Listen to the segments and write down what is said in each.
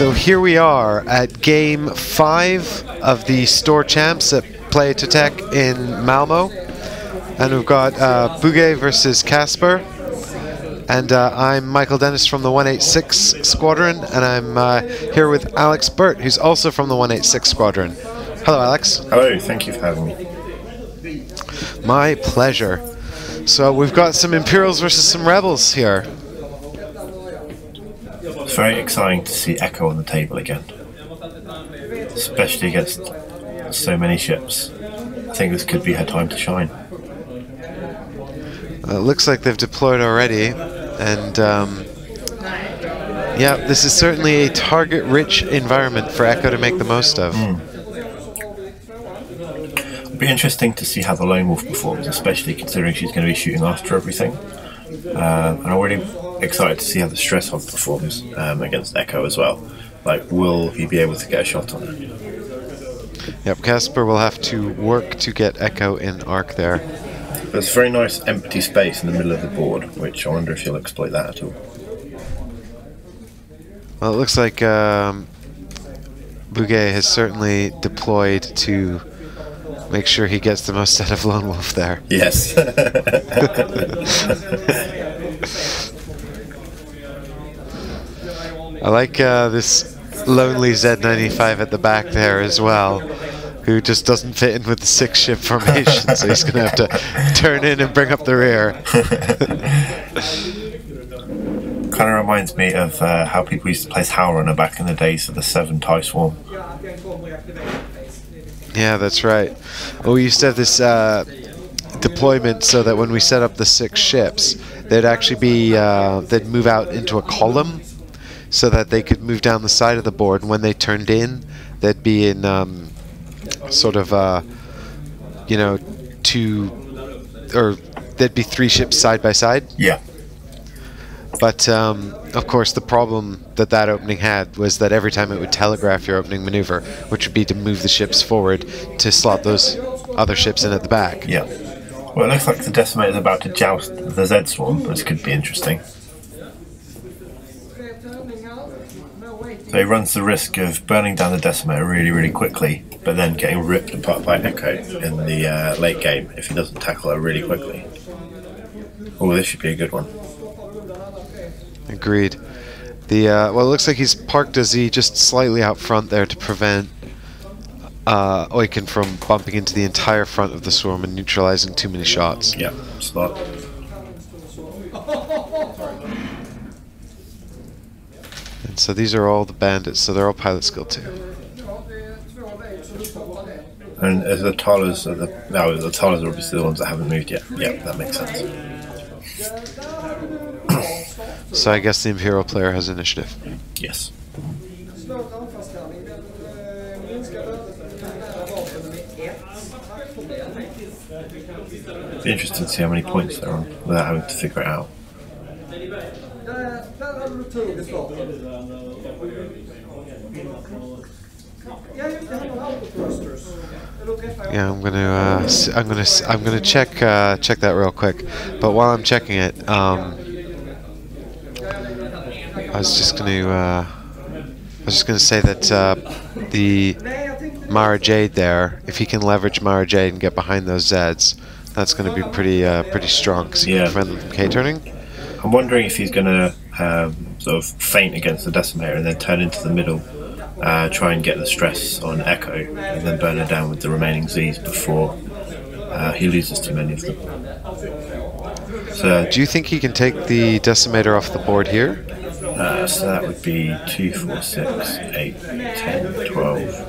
So here we are at game 5 of the store champs at Playoteket in Malmö. And we've got Bugge versus Casper. And I'm Michael Dennis from the 186 Squadron, and I'm here with Alex Burt, who's also from the 186 Squadron. Hello, Alex. Hello, thank you for having me. My pleasure. So we've got some Imperials versus some Rebels here. It's very exciting to see Echo on the table again, especially against so many ships. I think this could be her time to shine. It looks like they've deployed already, and yeah, this is certainly a target-rich environment for Echo to make the most of. It'll be interesting to see how the Lone Wolf performs, especially considering she's going to be shooting after everything. And I'm already excited to see how the Stress Hog performs against Echo as well. Like, will he be able to get a shot on it? Yep, Casper will have to work to get Echo in arc there. There's a very nice empty space in the middle of the board, which I wonder if he'll exploit that at all. Well, it looks like Bugge has certainly deployed to make sure he gets the most out of Lone Wolf there. Yes. I like this lonely Z95 at the back there as well, who just doesn't fit in with the 6-ship formation, so he's going to have to turn in and bring up the rear. Kind of reminds me of how people used to play Howlrunner back in the days of the 7 TIE Swarm. Yeah, that's right. Well, we used to have this deployment so that when we set up the 6 ships, they'd actually be they'd move out into a column, so that they could move down the side of the board. And when they turned in, they'd be in sort of, you know, 3 ships side by side. Yeah. But of course, the problem that that opening had was that every time it would telegraph your opening maneuver, which would be to move the ships forward to slot those other ships in at the back. Yeah. Well, it looks like the Decimator is about to joust the Z Swarm. This could be interesting. So he runs the risk of burning down the Decimator really, really quickly, but then getting ripped apart by Echo in the late game if he doesn't tackle her really quickly. Oh, this should be a good one. Agreed. The well, it looks like he's parked a Z just slightly out front there to prevent Oicunn from bumping into the entire front of the swarm and neutralizing too many shots. Yeah, smart. And so these are all the bandits, so they're all pilot skill too. And as the Talas are the no, the Talas are obviously the ones that haven't moved yet. Yeah, that makes sense. So I guess the Imperial player has initiative. Yes. It'd be interesting to see how many points they're on without having to figure it out. Yeah, I'm gonna check that real quick. But while I'm checking it, I was just gonna say that the Mara Jade there, if he can leverage Mara Jade and get behind those Zeds, that's gonna be pretty pretty strong because he can prevent them from K-turning. I'm wondering if he's going to sort of feint against the Decimator and then turn into the middle, try and get the stress on Echo, and then burn her down with the remaining Z's before he loses too many of them. So, do you think he can take the Decimator off the board here? So that would be 2, 4, 6, 8, 10, 12.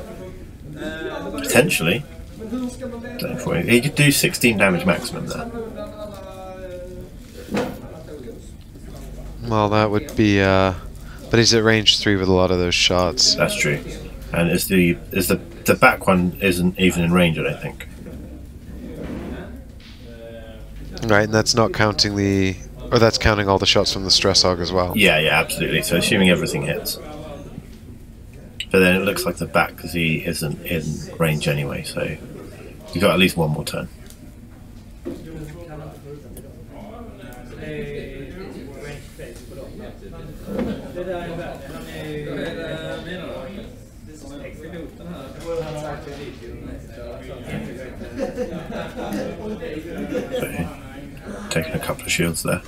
Potentially. Don't worry. He could do 16 damage maximum there. Well, that would be, but he's at range 3 with a lot of those shots. That's true, and the back one isn't even in range, I don't think. Right, and that's not counting the, or that's counting all the shots from the Stress Hog as well. Yeah, yeah, absolutely. So assuming everything hits, but then it looks like the back Z isn't in range anyway, so you've got at least one more turn. crazy på dem. Det där är världen. Han är ju... Det där menar du? Det som är exodoten här. Det var han sagt i videon. Taking a couple of shields there.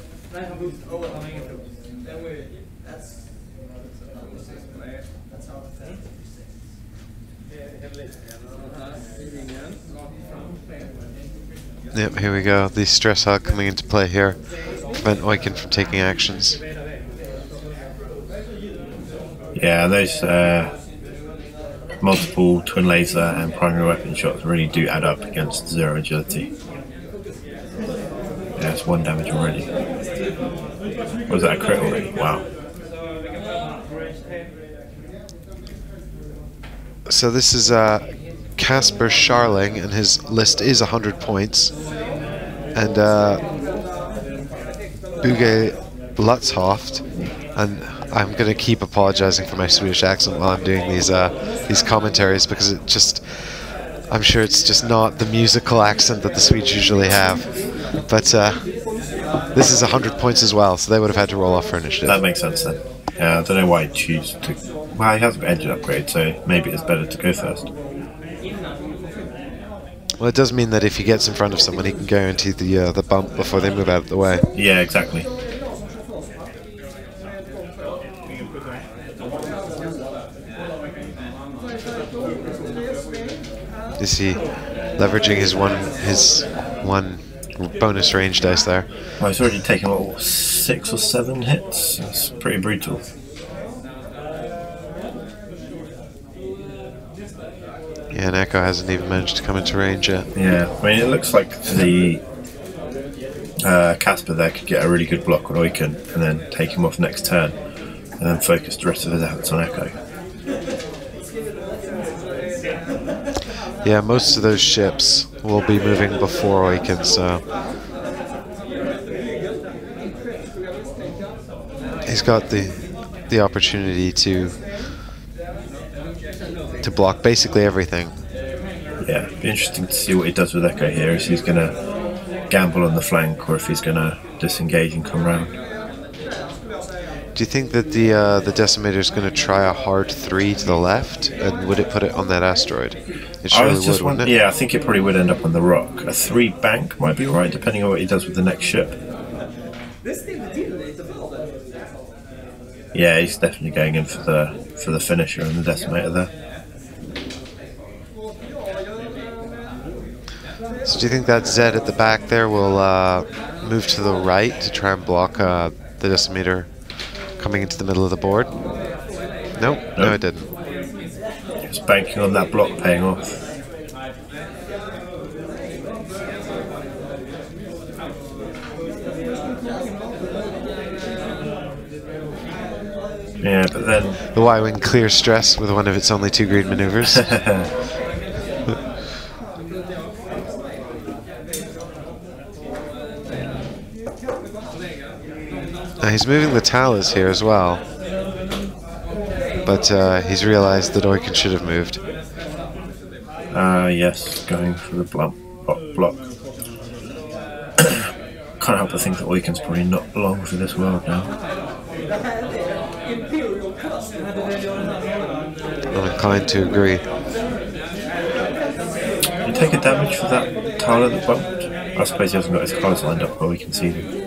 Yep, here we go. The stress hog coming into play here. Prevent Oicunn from taking actions. Yeah, those multiple twin laser and primary weapon shots really do add up against zero agility. Yeah, it's one damage already. Was that a crit already? Wow. So this is Kasper Scharling, and his list is 100 points. And Bugge Lutzhoft, and I'm going to keep apologizing for my Swedish accent while I'm doing these commentaries, because it just, I'm sure it's just not the musical accent that the Swedes usually have. But this is 100 points as well, so they would have had to roll off for initiative. That makes sense then. Yeah, I don't know why he choose to... Well, he has an engine upgrade, so maybe it's better to go first. Well, it does mean that if he gets in front of someone, he can guarantee the bump before they move out of the way. Yeah, exactly. Is he leveraging his one bonus range dice there? Well, he's already taken what, 6 or 7 hits. That's pretty brutal. Yeah, and Echo hasn't even managed to come into range yet. Yeah, I mean, it looks like the Casper there could get a really good block on Oicunn and then take him off next turn and then focus the rest of his efforts on Echo. Yeah, most of those ships will be moving before Oicunn, so... He's got the opportunity to block basically everything. Yeah, it'd be interesting to see what he does with Echo here, if he's going to gamble on the flank or if he's going to disengage and come round. Do you think that the Decimator is going to try a hard 3 to the left, and would it put it on that asteroid? It surely would, wouldn't it? Yeah, I think it probably would end up on the rock. A 3 bank might be alright, depending on what he does with the next ship. Yeah, he's definitely going in for the finisher and the Decimator there. So do you think that Zed at the back there will move to the right to try and block the Decimator coming into the middle of the board? Nope. No, it didn't. It's banking on that block paying off. Yeah, but then... The Y-Wing clears stress with one of its only 2 green maneuvers. Now he's moving the Talus here as well, but he's realized that Oicunn should have moved. Yes, going for the block. Can't help but think that Oicunn's probably not long for this world now. I'm inclined to agree. Did you take a damage for that Talus that bumped? I suppose he hasn't got his cards lined up where we can see them.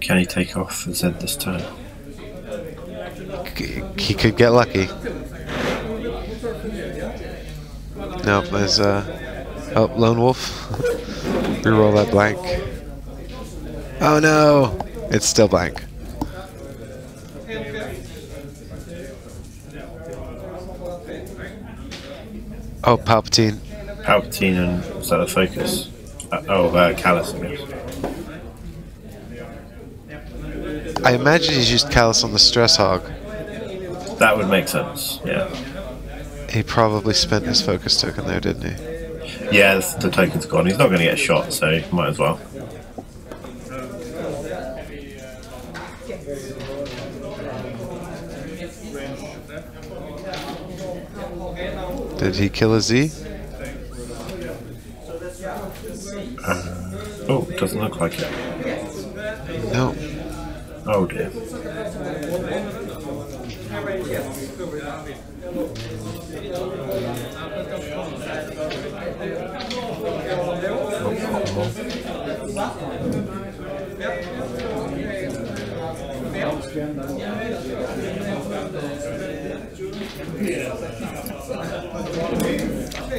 Can he take off and Zed this turn? He could get lucky. Nope, there's oh, Lone Wolf. Reroll that blank. Oh no! It's still blank. Oh, Palpatine. Palpatine and... was that a focus? Kallus, I guess. I imagine he's used Kallus on the Stress Hog. That would make sense, yeah. He probably spent his focus token there, didn't he? Yeah, the token's gone. He's not going to get shot, so might as well. Did he kill a Z? Oh, doesn't look like it. No. Oh dear.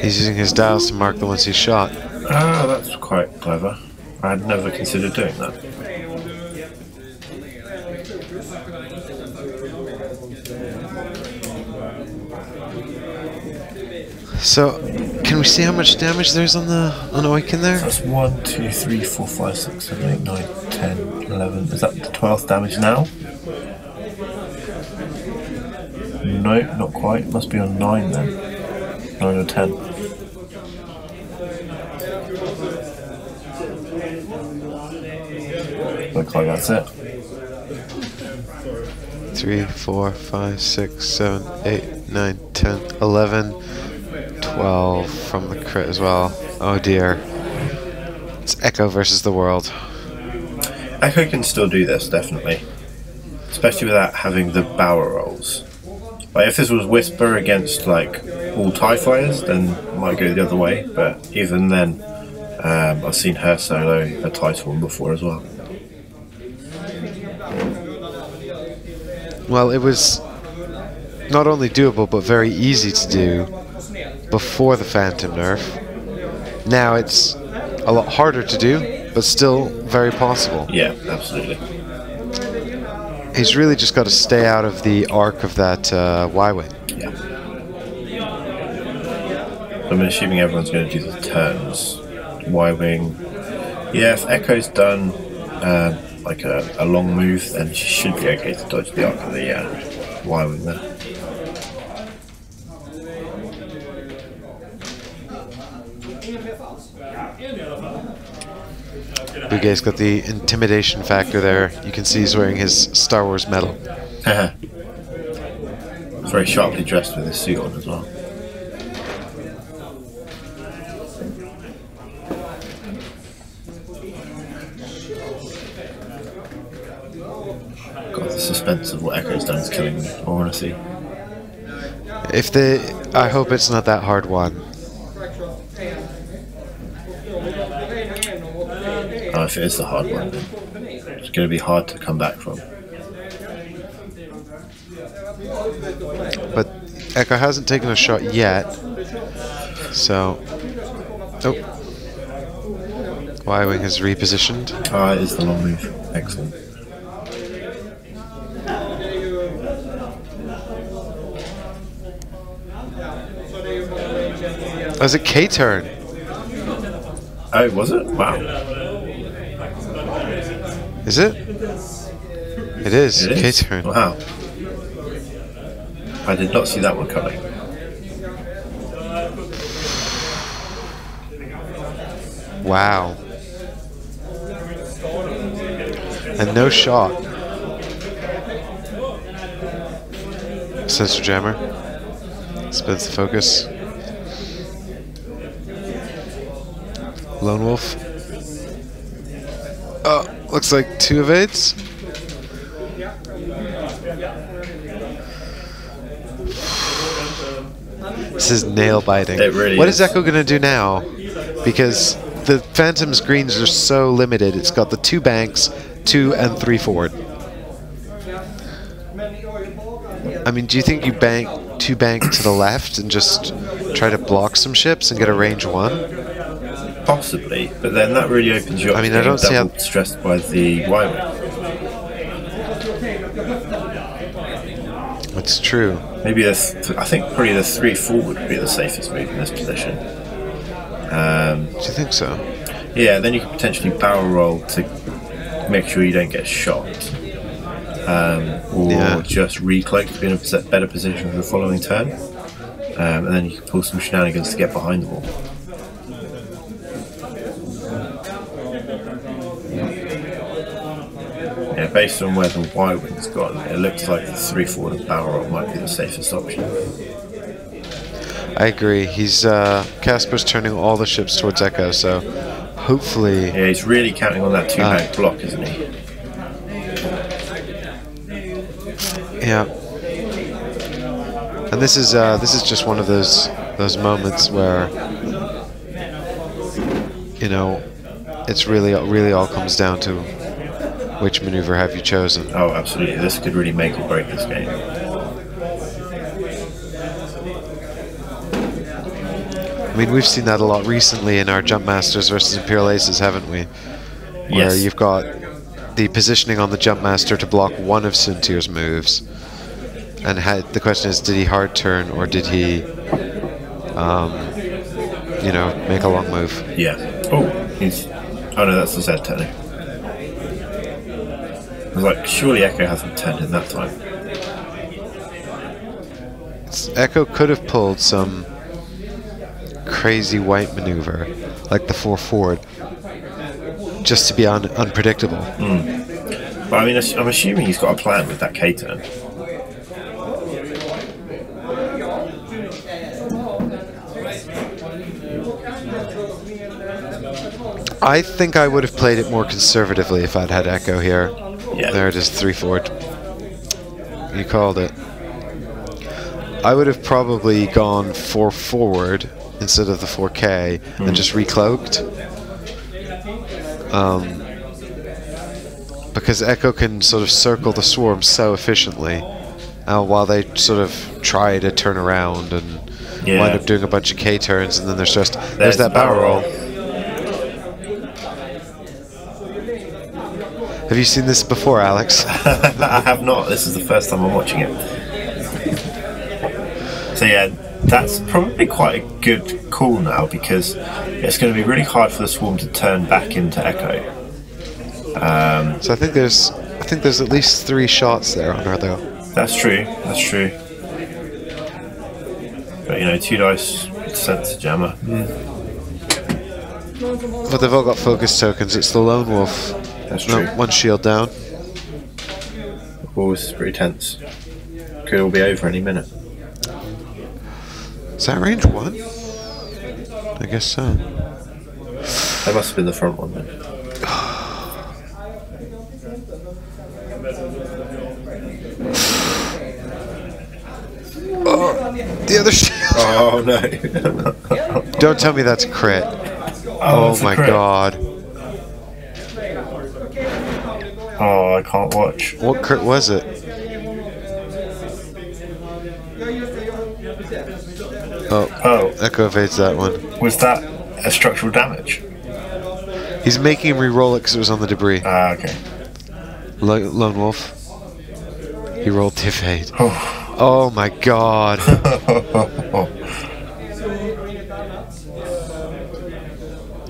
He's using his dials to mark the ones he shot. Ah, that's quite clever. I'd never considered doing that. So, can we see how much damage there's on Oicunn there? That's 1, 2, 3, 4, 5, 6, 7, 8, 9, 10, 11. Is that the 12th damage now? No, not quite. Must be on 9 then. 9 or 10. Looks like that's it. 3, 4, 5, 6, 7, 8, 9, 10, 11. 12 from the crit as well. Oh dear. It's Echo versus the world. Echo can still do this, definitely. Especially without having the barrel rolls. Like, if this was Whisper against, like, all TIE fighters, then it might go the other way. But even then, I've seen her solo a TIE Swarm before as well. Well, it was not only doable, but very easy to do before the Phantom nerf. Now it's a lot harder to do, but still very possible. Yeah, absolutely. He's really just got to stay out of the arc of that Y-Wing. Yeah. I'm assuming everyone's going to do the turns. Y-Wing. Yeah, if Echo's done like a long move, then she should be okay to dodge the arc of the Y-Wing there. Bugge's got the intimidation factor there. You can see he's wearing his Star Wars medal. Very sharply dressed with his suit on as well. Got the suspense of what Echo's done is killing me. I want to see. If they, I hope it's not that hard one. Oh, if it is the hard one, then it's going to be hard to come back from. But Echo hasn't taken a shot yet, so... Oh. Y-Wing has repositioned. Ah, it is the long move. Excellent. Oh, it's a K-turn. Oh, was it? Wow. Is it? It is. It is. K-turn. Wow. I did not see that one coming. Wow. And no shot. Sensor Jammer. Spins the focus. Lone Wolf. Oh. Looks like 2 evades. This is nail biting. It really is. What is Echo going to do now? Because the Phantom's greens are so limited. It's got the 2 banks, 2 and 3 forward. I mean, do you think you bank 2 bank to the left and just try to block some ships and get a range 1? Possibly, but then that really opens you up. I mean, I don't see how stressed by the Y-Wing. That's true. Maybe I think probably the 3 forward would be the safest move in this position. Do you think so? Yeah, then you could potentially barrel roll to make sure you don't get shot. Or just recloak to be in a better position for the following turn. And then you can pull some shenanigans to get behind the wall. Yeah, based on where the Y-Wing's gone, it looks like the 3 forward barrel roll might be the safest option. I agree. He's Casper's turning all the ships towards Echo, so hopefully. Yeah, he's really counting on that two-back block, isn't he? Yeah. And this is just one of those moments where, you know, it's really all comes down to which maneuver have you chosen. Oh, absolutely. This could really make or break this game. I mean, we've seen that a lot recently in our Jump Masters versus Imperial Aces, haven't we? Where yes. You've got the positioning on the Jump Master to block one of Suntir's moves, and the question is, did he hard turn or did he, you know, make a long move? Yeah. Oh, he's. Oh no, that's the Z turning. I was like, surely Echo hasn't turned in that time. Echo could have pulled some crazy white maneuver, like the 4-forward, just to be unpredictable. Mm. But I mean, I'm assuming he's got a plan with that K turn. I think I would have played it more conservatively if I'd had Echo here. Yeah. There it is, 3-forward. You called it. I would have probably gone 4-forward instead of the 4K and just recloaked. Because Echo can sort of circle the swarm so efficiently while they sort of try to turn around and wind up doing a bunch of K turns, and then they're stressed. There's that barrel roll. Have you seen this before, Alex? I have not. This is the first time I'm watching it. So yeah, that's probably quite a good call now, because it's going to be really hard for the swarm to turn back into Echo. So I think there's at least 3 shots there on her, though. That's true. That's true. But you know, 2 dice, Sensor Jammer. Mm. But they've all got focus tokens. It's the Lone Wolf. That's true. No, 1 shield down. Oh, this is pretty tense. Could all be over any minute. Is that range 1? I guess so. That must have been the front one then. Oh, the other shield! Oh no. Don't tell me that's a crit. Oh my god. Oh, I can't watch. What crit was it? Oh, Echo evades that one. Was that a structural damage? He's making him re-roll it because it was on the debris. Ah, okay. Lone Wolf. He rolled the evade. Oh, oh my god.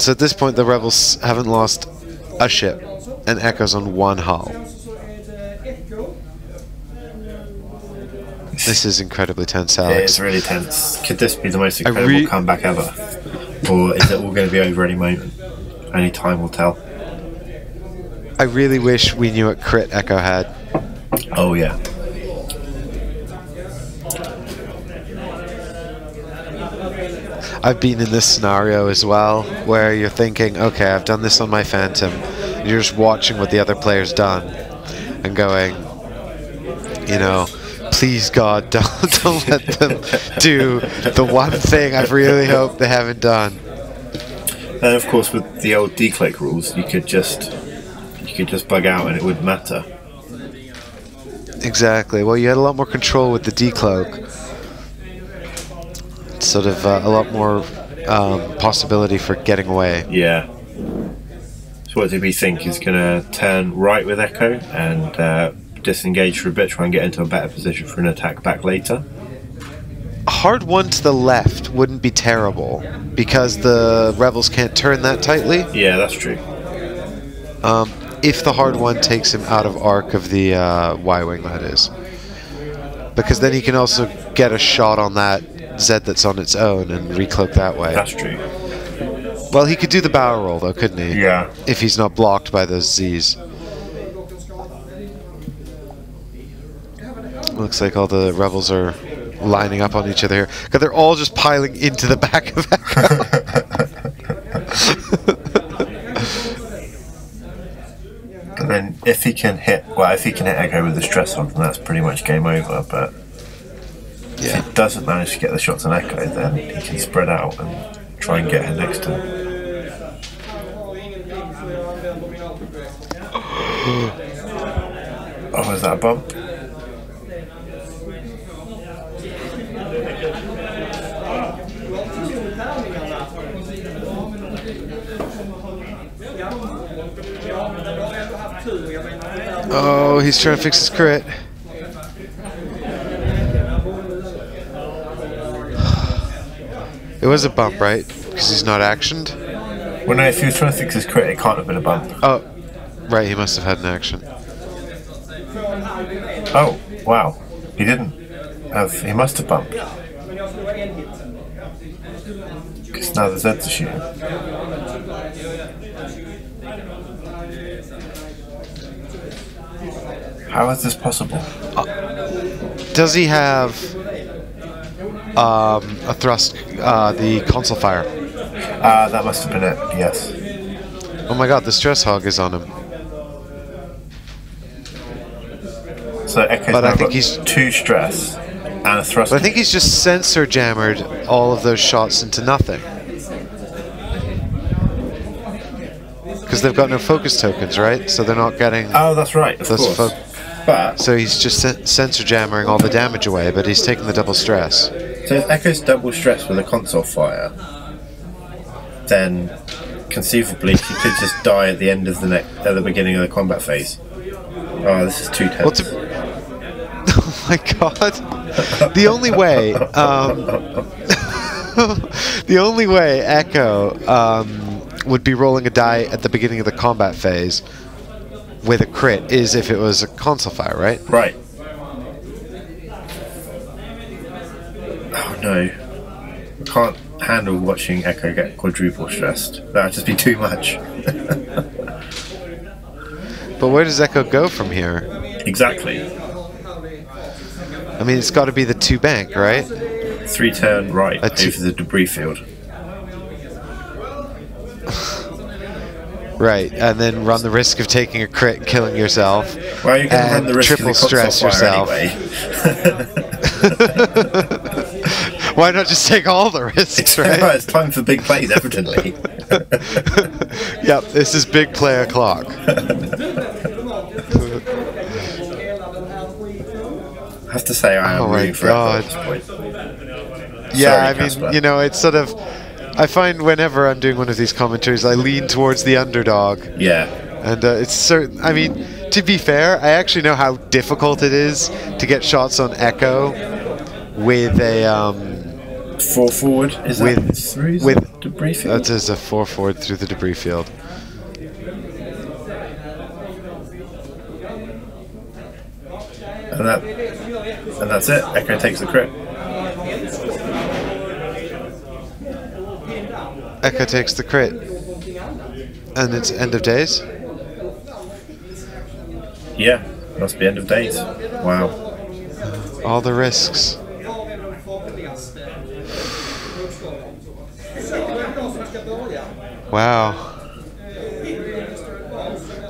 So at this point, the rebels haven't lost a ship. And Echo's on 1 hull. This is incredibly tense, Alex. Yeah, it's really tense. Could this be the most incredible comeback ever? Or is it all going to be over any moment? Only time will tell. I really wish we knew what crit Echo had. Oh, yeah. I've been in this scenario as well, where you're thinking, okay, I've done this on my Phantom. You're just watching what the other player's done and going, you know, please God, don't let them do the one thing I really hope they haven't done. And of course, with the old declick rules, you could just bug out and it wouldn't matter. Exactly. Well, you had a lot more control with the decloak. Sort of a lot more possibility for getting away. Yeah. What do we think is going to turn right with Echo and disengage for a bit, try and get into a better position for an attack back later? A hard one to the left wouldn't be terrible, because the rebels can't turn that tightly. Yeah, that's true. If the hard one takes him out of arc of the Y-wing, that is. Because then he can also get a shot on that Z that's on its own and recloak that way. That's true. Well, he could do the barrel roll, though, couldn't he? Yeah. If he's not blocked by those Zs. Looks like all the rebels are lining up on each other here, because they're all just piling into the back of Echo. And then if he can hit, well, if he can hit Echo with the Stress Hog, then that's pretty much game over. But yeah, if he doesn't manage to get the shots on Echo, then he can spread out and try and get her next to him. Oh, is that a bump? Oh, he's trying to fix his crit. It was a bump, right? Because he's not actioned? Well, no, if he was trying to fix his crit, it can't have been a bump. Oh, right, he must have had an action. Oh, wow. He didn't have... He must have bumped. Because now the Zed's a shooting. How is this possible? Does he have a thrust... the console fire? That must have been it, yes. Oh my god, the Stress Hog is on him. So Echo's but I think he's two stress and a thrust. But I think he's just sensor jammered all of those shots into nothing. Because they've got no focus tokens, right? So they're not getting. Oh, that's right. Of course. But so he's just sensor jammering all the damage away, but he's taking the double stress. So if Echo's double stress with a console fire, then conceivably he could just die at the end of the at the beginning of the combat phase. Oh, this is too tense. Oh my god. The only way... the only way Echo would be rolling a die at the beginning of the combat phase with a crit is if it was a console fire, right? Right. Oh no. I can't handle watching Echo get quadruple stressed. That would just be too much. But where does Echo go from here? Exactly. I mean, it's got to be the two bank, right? Three turn right over the debris field. Right, and then run the risk of taking a crit and killing yourself. Well, you can run the risk triple of the stress yourself. Anyway. Why not just take all the risks, right? It's time for big plays, evidently. Yep, this is big player clock. I have to say, I am rooting for Echo at this point. Yeah, sorry, I mean, Casper. You know, it's sort of... I find whenever I'm doing one of these commentaries, I lean towards the underdog. Yeah. And it's certain... I mean, to be fair, I actually know how difficult it is to get shots on Echo with a... four forward is with debris field. That is a four forward through the debris field. And that's it. Echo takes the crit. Echo takes the crit, and it's end of days. Yeah, must be end of days. Wow. All the risks. Wow.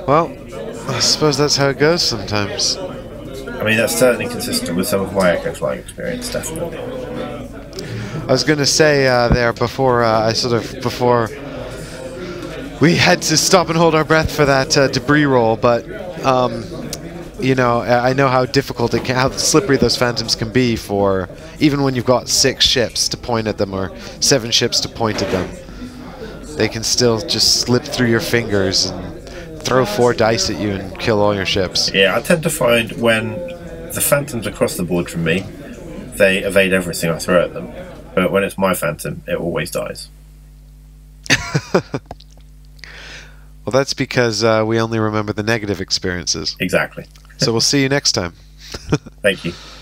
Well, I suppose that's how it goes sometimes. I mean, that's certainly consistent with some of my Echo flying experience, definitely. I was going to say there before before we had to stop and hold our breath for that debris roll, but you know, I know how difficult it can, how slippery those Phantoms can be for even when you've got 6 ships to point at them or 7 ships to point at them. They can still just slip through your fingers and throw 4 dice at you and kill all your ships. Yeah, I tend to find when the Phantoms are across the board from me, they evade everything I throw at them. But when it's my Phantom, it always dies. Well, that's because we only remember the negative experiences. Exactly. So we'll see you next time. Thank you.